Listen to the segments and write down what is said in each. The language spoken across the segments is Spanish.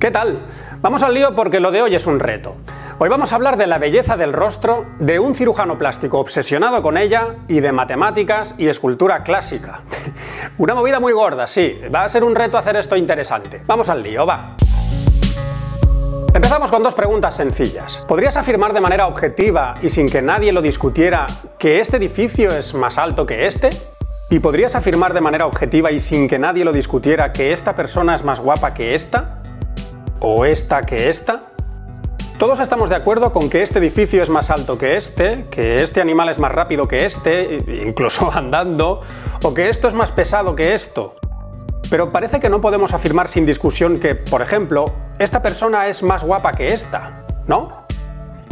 ¿Qué tal? Vamos al lío porque lo de hoy es un reto. Hoy vamos a hablar de la belleza del rostro, de un cirujano plástico obsesionado con ella y de matemáticas y escultura clásica. Una movida muy gorda, sí. Va a ser un reto hacer esto interesante. Vamos al lío, va. Empezamos con dos preguntas sencillas. ¿Podrías afirmar de manera objetiva y sin que nadie lo discutiera que este edificio es más alto que este? ¿Y podrías afirmar de manera objetiva y sin que nadie lo discutiera que esta persona es más guapa que esta? ¿O esta que esta? Todos estamos de acuerdo con que este edificio es más alto que este animal es más rápido que este, incluso andando, o que esto es más pesado que esto. Pero parece que no podemos afirmar sin discusión que, por ejemplo, esta persona es más guapa que esta, ¿no?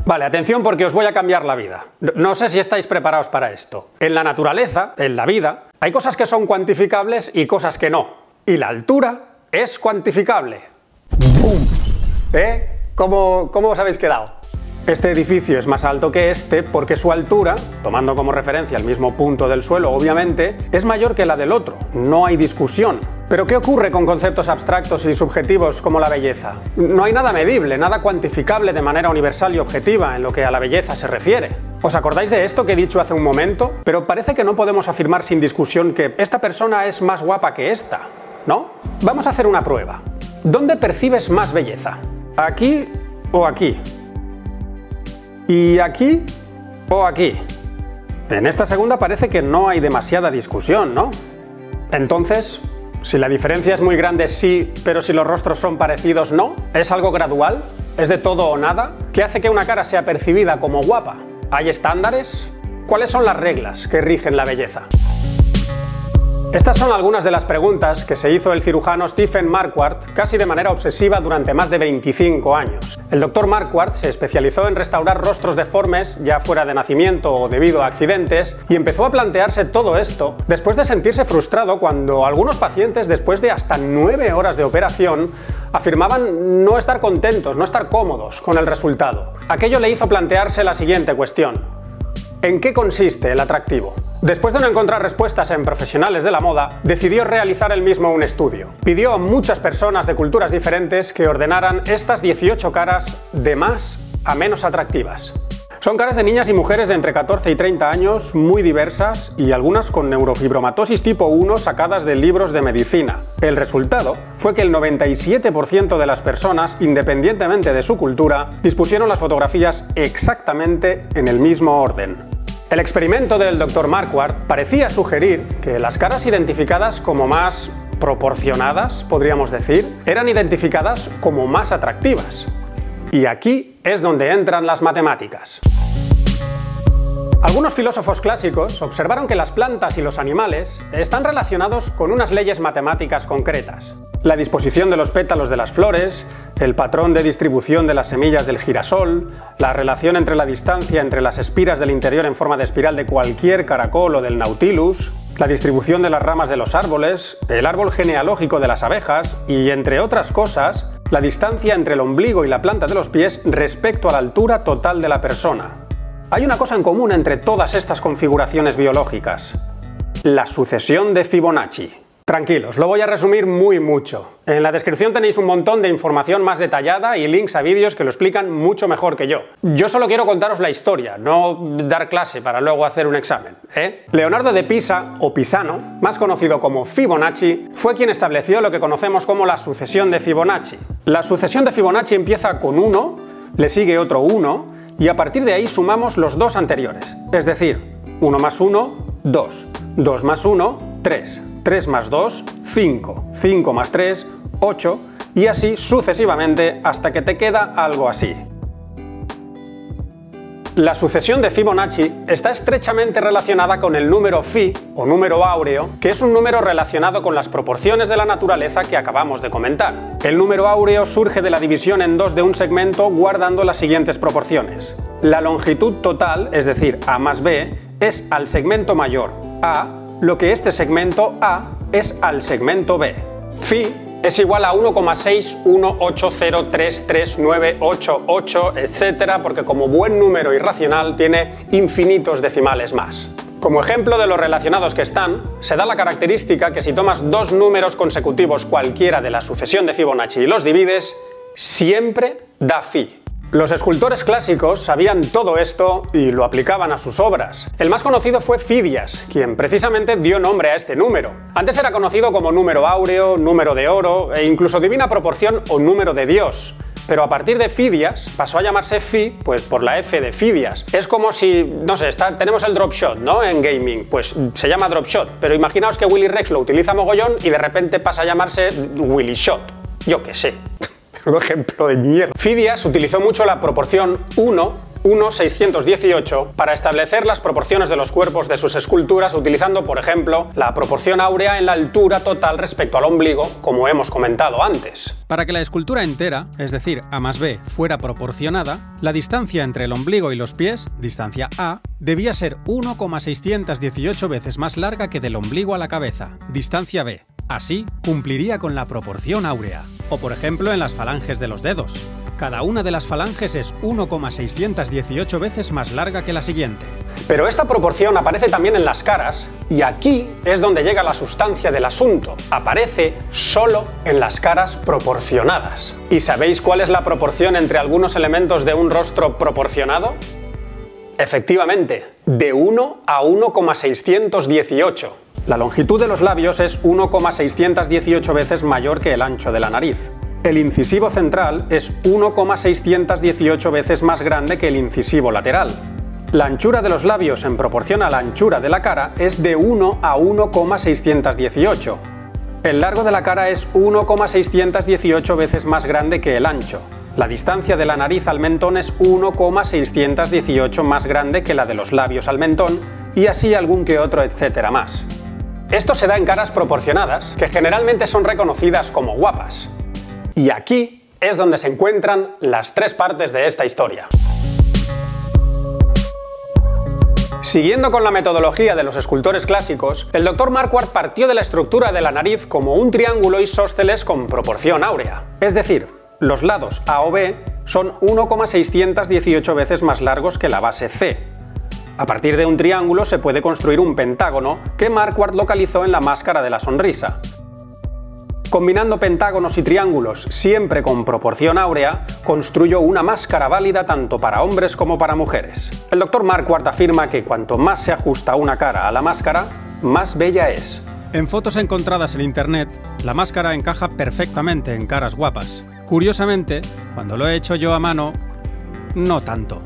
Vale, atención porque os voy a cambiar la vida. No sé si estáis preparados para esto. En la naturaleza, en la vida, hay cosas que son cuantificables y cosas que no. Y la altura es cuantificable. ¡Bum! ¿Cómo os habéis quedado? Este edificio es más alto que este porque su altura, tomando como referencia el mismo punto del suelo, obviamente, es mayor que la del otro. No hay discusión. ¿Pero qué ocurre con conceptos abstractos y subjetivos como la belleza? No hay nada medible, nada cuantificable de manera universal y objetiva en lo que a la belleza se refiere. ¿Os acordáis de esto que he dicho hace un momento? Pero parece que no podemos afirmar sin discusión que esta persona es más guapa que esta, ¿no? Vamos a hacer una prueba. ¿Dónde percibes más belleza? ¿Aquí o aquí? ¿Y aquí o aquí? En esta segunda parece que no hay demasiada discusión, ¿no? Entonces, si la diferencia es muy grande sí, pero si los rostros son parecidos no, ¿es algo gradual? ¿Es de todo o nada? ¿Qué hace que una cara sea percibida como guapa? ¿Hay estándares? ¿Cuáles son las reglas que rigen la belleza? Estas son algunas de las preguntas que se hizo el cirujano Stephen Marquardt casi de manera obsesiva durante más de 25 años. El doctor Marquardt se especializó en restaurar rostros deformes, ya fuera de nacimiento o debido a accidentes, y empezó a plantearse todo esto después de sentirse frustrado cuando algunos pacientes, después de hasta 9 horas de operación, afirmaban no estar contentos, no estar cómodos con el resultado. Aquello le hizo plantearse la siguiente cuestión. ¿En qué consiste el atractivo? Después de no encontrar respuestas en profesionales de la moda, decidió realizar él mismo un estudio. Pidió a muchas personas de culturas diferentes que ordenaran estas 18 caras de más a menos atractivas. Son caras de niñas y mujeres de entre 14 y 30 años, muy diversas y algunas con neurofibromatosis tipo 1 sacadas de libros de medicina. El resultado fue que el 97% de las personas, independientemente de su cultura, dispusieron las fotografías exactamente en el mismo orden. El experimento del Dr. Marquardt parecía sugerir que las caras identificadas como más proporcionadas, podríamos decir, eran identificadas como más atractivas. Y aquí es donde entran las matemáticas. Algunos filósofos clásicos observaron que las plantas y los animales están relacionados con unas leyes matemáticas concretas. La disposición de los pétalos de las flores, el patrón de distribución de las semillas del girasol, la relación entre la distancia entre las espiras del interior en forma de espiral de cualquier caracol o del nautilus, la distribución de las ramas de los árboles, el árbol genealógico de las abejas y, entre otras cosas, la distancia entre el ombligo y la planta de los pies respecto a la altura total de la persona. Hay una cosa en común entre todas estas configuraciones biológicas: la sucesión de Fibonacci. Tranquilos, lo voy a resumir muy mucho. En la descripción tenéis un montón de información más detallada y links a vídeos que lo explican mucho mejor que yo. Yo solo quiero contaros la historia, no dar clase para luego hacer un examen, ¿eh? Leonardo de Pisa, o Pisano, más conocido como Fibonacci, fue quien estableció lo que conocemos como la sucesión de Fibonacci. La sucesión de Fibonacci empieza con 1, le sigue otro 1, y a partir de ahí sumamos los dos anteriores. Es decir, 1 más 1, 2. 2 más 1, 3. 3 más 2, 5, 5 más 3, 8, y así sucesivamente hasta que te queda algo así. La sucesión de Fibonacci está estrechamente relacionada con el número phi, o número áureo, que es un número relacionado con las proporciones de la naturaleza que acabamos de comentar. El número áureo surge de la división en dos de un segmento guardando las siguientes proporciones. La longitud total, es decir, a más b, es al segmento mayor, a, lo que este segmento A es al segmento B. Phi es igual a 1,618033988, etcétera, porque como buen número irracional tiene infinitos decimales más. Como ejemplo de los relacionados que están, se da la característica que si tomas dos números consecutivos cualquiera de la sucesión de Fibonacci y los divides, siempre da fi. Los escultores clásicos sabían todo esto y lo aplicaban a sus obras. El más conocido fue Fidias, quien precisamente dio nombre a este número. Antes era conocido como número áureo, número de oro e incluso divina proporción o número de Dios. Pero a partir de Fidias pasó a llamarse Fi, pues por la F de Fidias. Es como si, no sé, tenemos el drop shot, ¿no? En gaming, pues se llama drop shot, pero imaginaos que Willy Rex lo utiliza mogollón y de repente pasa a llamarse Willy Shot. Yo qué sé. Un ejemplo de mierda. Fidias utilizó mucho la proporción 1:1618 para establecer las proporciones de los cuerpos de sus esculturas, utilizando, por ejemplo, la proporción áurea en la altura total respecto al ombligo, como hemos comentado antes. Para que la escultura entera, es decir, A más B, fuera proporcionada, la distancia entre el ombligo y los pies, distancia A, debía ser 1,618 veces más larga que del ombligo a la cabeza, distancia B. Así, cumpliría con la proporción áurea. O por ejemplo en las falanges de los dedos. Cada una de las falanges es 1,618 veces más larga que la siguiente. Pero esta proporción aparece también en las caras, y aquí es donde llega la sustancia del asunto. Aparece solo en las caras proporcionadas. ¿Y sabéis cuál es la proporción entre algunos elementos de un rostro proporcionado? Efectivamente, de 1 a 1,618. La longitud de los labios es 1,618 veces mayor que el ancho de la nariz. El incisivo central es 1,618 veces más grande que el incisivo lateral. La anchura de los labios en proporción a la anchura de la cara es de 1 a 1,618. El largo de la cara es 1,618 veces más grande que el ancho. La distancia de la nariz al mentón es 1,618 más grande que la de los labios al mentón, y así algún que otro etcétera más. Esto se da en caras proporcionadas, que generalmente son reconocidas como guapas. Y aquí es donde se encuentran las tres partes de esta historia. Siguiendo con la metodología de los escultores clásicos, el Dr. Marquardt partió de la estructura de la nariz como un triángulo isósceles con proporción áurea. Es decir, los lados A o B son 1,618 veces más largos que la base C. A partir de un triángulo se puede construir un pentágono, que Marquardt localizó en la máscara de la sonrisa. Combinando pentágonos y triángulos siempre con proporción áurea, construyó una máscara válida tanto para hombres como para mujeres. El Dr. Marquardt afirma que cuanto más se ajusta una cara a la máscara, más bella es. En fotos encontradas en internet, la máscara encaja perfectamente en caras guapas. Curiosamente, cuando lo he hecho yo a mano, no tanto.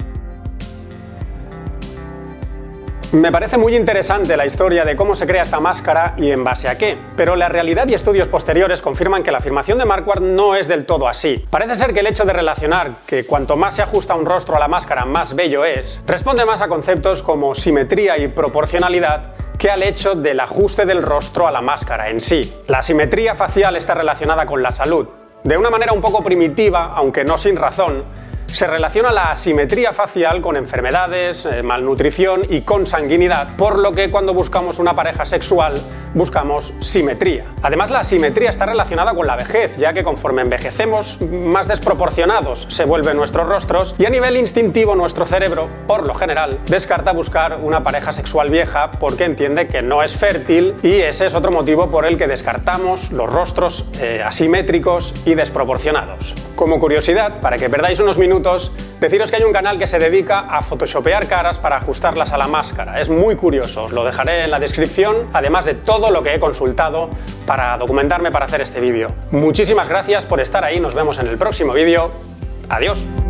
Me parece muy interesante la historia de cómo se crea esta máscara y en base a qué, pero la realidad y estudios posteriores confirman que la afirmación de Marquardt no es del todo así. Parece ser que el hecho de relacionar que cuanto más se ajusta un rostro a la máscara, más bello es, responde más a conceptos como simetría y proporcionalidad que al hecho del ajuste del rostro a la máscara en sí. La simetría facial está relacionada con la salud. De una manera un poco primitiva, aunque no sin razón, se relaciona la asimetría facial con enfermedades, malnutrición y consanguinidad, por lo que cuando buscamos una pareja sexual buscamos simetría. Además, la asimetría está relacionada con la vejez, ya que conforme envejecemos, más desproporcionados se vuelven nuestros rostros y a nivel instintivo nuestro cerebro, por lo general, descarta buscar una pareja sexual vieja porque entiende que no es fértil, y ese es otro motivo por el que descartamos los rostros asimétricos y desproporcionados. Como curiosidad, para que perdáis unos minutos, deciros que hay un canal que se dedica a photoshopear caras para ajustarlas a la máscara. Es muy curioso, os lo dejaré en la descripción, además de todo lo que he consultado para documentarme para hacer este vídeo. Muchísimas gracias por estar ahí, nos vemos en el próximo vídeo. Adiós.